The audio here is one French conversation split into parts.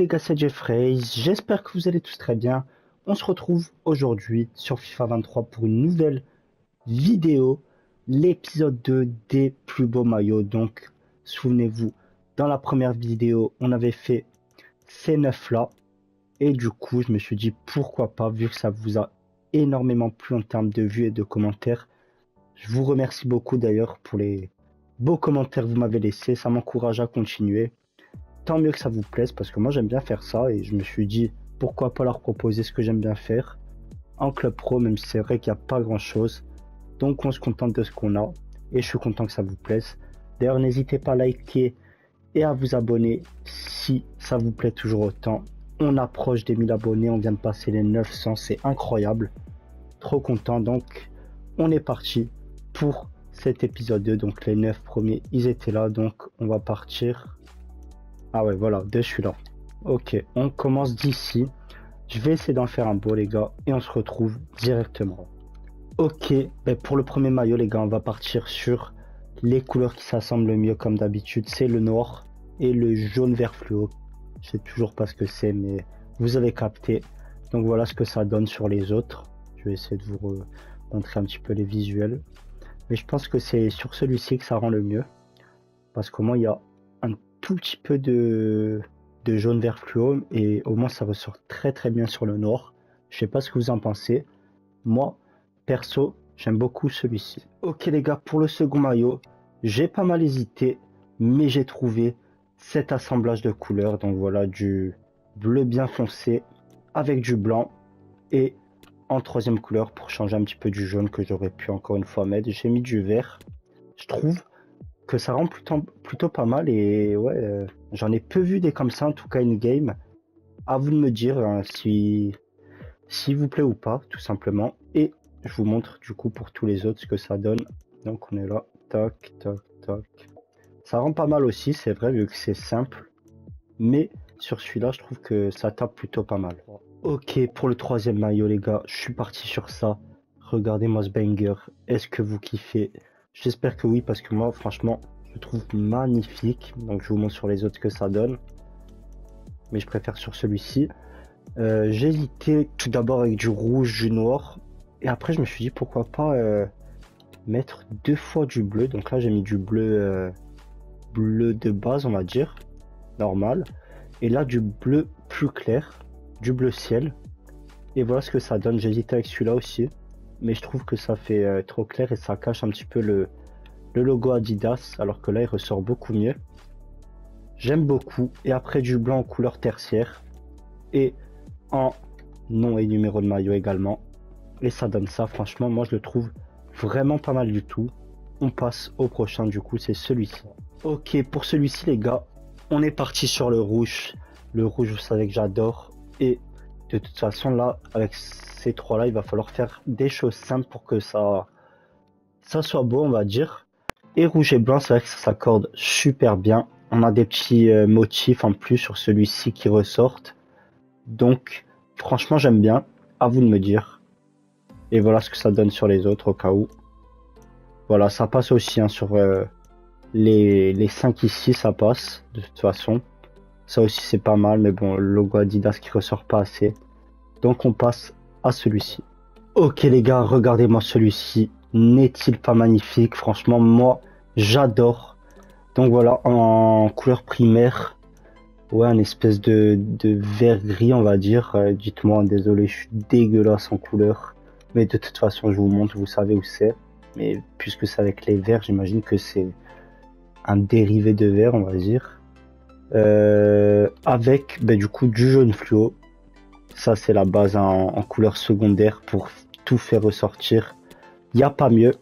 les gars, c'est Jeffrey, j'espère que vous allez tous très bien. On se retrouve aujourd'hui sur FIFA 23 pour une nouvelle vidéo, l'épisode 2 des plus beaux maillots. Donc souvenez-vous, dans la première vidéo on avait fait ces 9 là et du coup je me suis dit pourquoi pas, vu que ça vous a énormément plu en termes de vues et de commentaires. Je vous remercie beaucoup d'ailleurs pour les beaux commentaires que vous m'avez laissés, ça m'encourage à continuer. Tant mieux que ça vous plaise, parce que moi j'aime bien faire ça et je me suis dit pourquoi pas leur proposer ce que j'aime bien faire en club pro, même si c'est vrai qu'il n'y a pas grand chose. Donc on se contente de ce qu'on a et je suis content que ça vous plaise. D'ailleurs n'hésitez pas à liker et à vous abonner si ça vous plaît toujours autant. On approche des 1000 abonnés, on vient de passer les 900, c'est incroyable, trop content. Donc on est parti pour cet épisode 2, donc les 9 premiers ils étaient là, donc on va partir. Ah ouais voilà, je suis là. Ok, on commence d'ici. Je vais essayer d'en faire un beau les gars et on se retrouve directement. Ok, ben pour le premier maillot les gars, on va partir sur les couleurs qui s'assemblent le mieux comme d'habitude. C'est le noir et le jaune vert fluo. Je sais toujours pas ce que c'est mais vous avez capté. Donc voilà ce que ça donne sur les autres. Je vais essayer de vous montrer un petit peu les visuels. Mais je pense que c'est sur celui-ci que ça rend le mieux. Parce qu'au moins il y a un tout petit peu de jaune vert fluo et au moins ça ressort très très bien sur le noir. Je sais pas ce que vous en pensez, moi perso j'aime beaucoup celui-ci. Ok les gars, pour le second maillot j'ai pas mal hésité mais j'ai trouvé cet assemblage de couleurs. Donc voilà, du bleu bien foncé avec du blanc et en troisième couleur pour changer un petit peu du jaune que j'aurais pu encore une fois mettre, j'ai mis du vert. Je trouve que ça rend plutôt pas mal et ouais, j'en ai peu vu des comme ça en tout cas une game. À vous de me dire hein, s'il vous plaît ou pas tout simplement, et je vous montre du coup pour tous les autres ce que ça donne. Donc on est là, tac tac tac, ça rend pas mal aussi c'est vrai vu que c'est simple, mais sur celui-là je trouve que ça tape plutôt pas mal. Ok, pour le troisième maillot les gars je suis parti sur ça. Regardez-moi ce banger, est-ce que vous kiffez? J'espère que oui parce que moi franchement je trouve magnifique. Donc je vous montre sur les autres que ça donne, mais je préfère sur celui-ci. J'ai hésité tout d'abord avec du rouge, du noir, et après je me suis dit pourquoi pas mettre deux fois du bleu. Donc là j'ai mis du bleu bleu de base on va dire, normal, et là du bleu plus clair, du bleu ciel, et voilà ce que ça donne. J'ai hésité avec celui-là aussi, mais je trouve que ça fait trop clair et ça cache un petit peu le logo Adidas, alors que là il ressort beaucoup mieux. J'aime beaucoup. Et après du blanc en couleur tertiaire et en nom et numéro de maillot également, et ça donne ça. Franchement moi je le trouve vraiment pas mal du tout. On passe au prochain du coup, c'est celui-ci. Ok, pour celui-ci les gars on est parti sur le rouge. Le rouge vous savez que j'adore, et de toute façon là avec ces trois là il va falloir faire des choses simples pour que ça soit beau on va dire. Et rouge et blanc c'est vrai que ça s'accorde super bien. On a des petits motifs en plus sur celui-ci qui ressortent, donc franchement j'aime bien, à vous de me dire. Et voilà ce que ça donne sur les autres au cas où. Voilà, ça passe aussi hein, sur les 5 ici ça passe de toute façon. Ça aussi c'est pas mal, mais bon, le logo Adidas qui ressort pas assez. Donc on passe à celui-ci. Ok les gars, regardez-moi celui-ci. N'est-il pas magnifique? Franchement, moi, j'adore. Donc voilà, en couleur primaire. Ouais, un espèce de vert gris, on va dire. Dites-moi, désolé, je suis dégueulasse en couleur. Mais de toute façon, je vous montre, vous savez où c'est. Mais puisque c'est avec les verts, j'imagine que c'est un dérivé de vert, on va dire. Avec du coup du jaune fluo, ça c'est la base hein, en couleur secondaire pour tout faire ressortir, il n'y a pas mieux.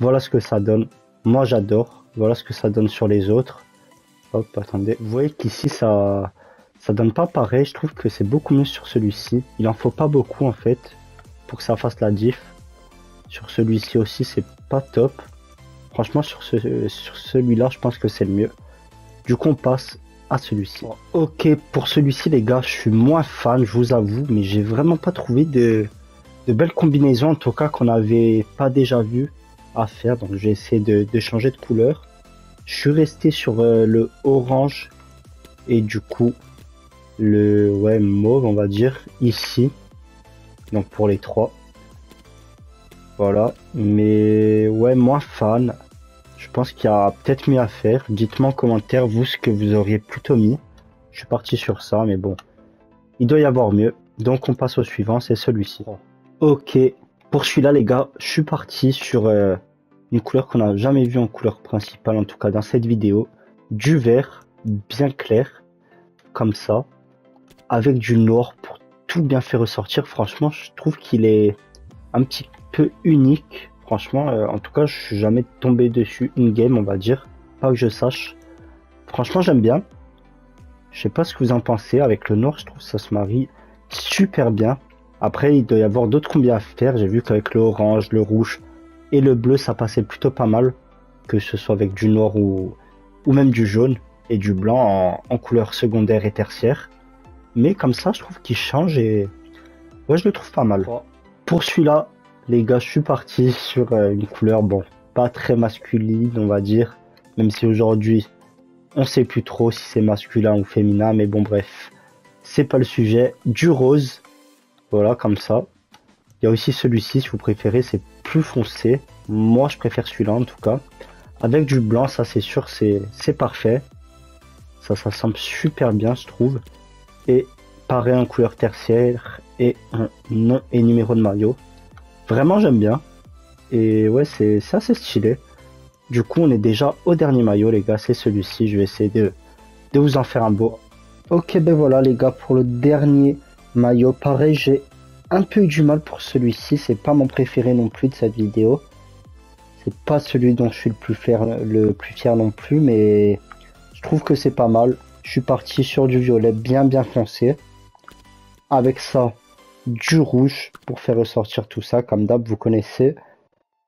Voilà ce que ça donne, moi j'adore. Voilà ce que ça donne sur les autres. Hop, attendez, vous voyez qu'ici ça donne pas pareil, je trouve que c'est beaucoup mieux sur celui-ci. Il en faut pas beaucoup en fait pour que ça fasse la diff. Sur celui-ci aussi c'est pas top, franchement sur celui-là je pense que c'est le mieux. Du coup on passe à celui-ci. Ok, pour celui-ci les gars je suis moins fan je vous avoue, mais j'ai vraiment pas trouvé de belles combinaisons en tout cas qu'on n'avait pas déjà vu à faire. Donc j'ai essayé de changer de couleur. Je suis resté sur le orange et du coup le mauve, on va dire, ici. Donc pour les trois. Voilà. Mais ouais, moins fan. Je pense qu'il y a peut-être mieux à faire. Dites-moi en commentaire, vous, ce que vous auriez plutôt mis. Je suis parti sur ça, mais bon. Il doit y avoir mieux. Donc on passe au suivant, c'est celui-ci. Ok. Pour celui-là, les gars, je suis parti sur une couleur qu'on n'a jamais vue en couleur principale, en tout cas dans cette vidéo. Du vert, bien clair. Comme ça. Avec du noir pour tout bien faire ressortir. Franchement, je trouve qu'il est un petit peu unique. Franchement, en tout cas, je suis jamais tombé dessus in-game, on va dire. Pas que je sache. Franchement, j'aime bien. Je sais pas ce que vous en pensez. Avec le noir, je trouve que ça se marie super bien. Après, il doit y avoir d'autres combinaisons à faire. J'ai vu qu'avec le orange, le rouge et le bleu, ça passait plutôt pas mal. Que ce soit avec du noir ou même du jaune et du blanc en couleur secondaire et tertiaire. Mais comme ça, je trouve qu'il change et ouais, je le trouve pas mal. Pour celui-là, les gars, je suis parti sur une couleur, bon, pas très masculine, on va dire. Même si aujourd'hui, on sait plus trop si c'est masculin ou féminin, mais bon, bref, c'est pas le sujet. Du rose, voilà, comme ça. Il y a aussi celui-ci, si vous préférez, c'est plus foncé. Moi, je préfère celui-là, en tout cas. Avec du blanc, ça, c'est sûr, c'est parfait. Ça semble super bien, je trouve. Et pareil en couleur tertiaire et un nom et numéro de maillot. Vraiment j'aime bien. Et ouais, c'est assez stylé. Du coup on est déjà au dernier maillot les gars, c'est celui-ci. Je vais essayer de vous en faire un beau. Ok, ben voilà les gars pour le dernier maillot. Pareil, j'ai un peu eu du mal pour celui-ci. C'est pas mon préféré non plus de cette vidéo. C'est pas celui dont je suis le plus fier non plus. Mais je trouve que c'est pas mal. Je suis parti sur du violet bien foncé. Avec ça, du rouge pour faire ressortir tout ça. Comme d'hab, vous connaissez.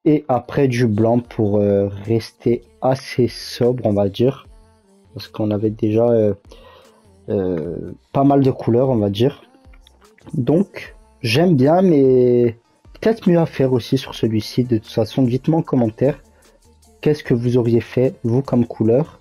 Et après, du blanc pour rester assez sobre, on va dire. Parce qu'on avait déjà pas mal de couleurs, on va dire. Donc, j'aime bien, mais peut-être mieux à faire aussi sur celui-ci. De toute façon, dites-moi en commentaire qu'est-ce que vous auriez fait, vous, comme couleur.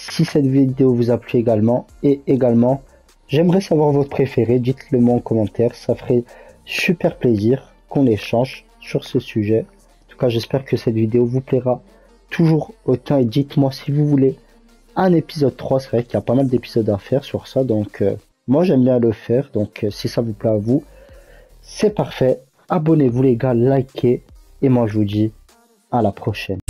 Si cette vidéo vous a plu également, et également j'aimerais savoir votre préféré, dites le moi en commentaire, ça ferait super plaisir qu'on échange sur ce sujet. En tout cas j'espère que cette vidéo vous plaira toujours autant et dites moi si vous voulez un épisode 3, c'est vrai qu'il y a pas mal d'épisodes à faire sur ça, donc moi j'aime bien le faire, donc si ça vous plaît à vous, c'est parfait, abonnez-vous les gars, likez, et moi je vous dis à la prochaine.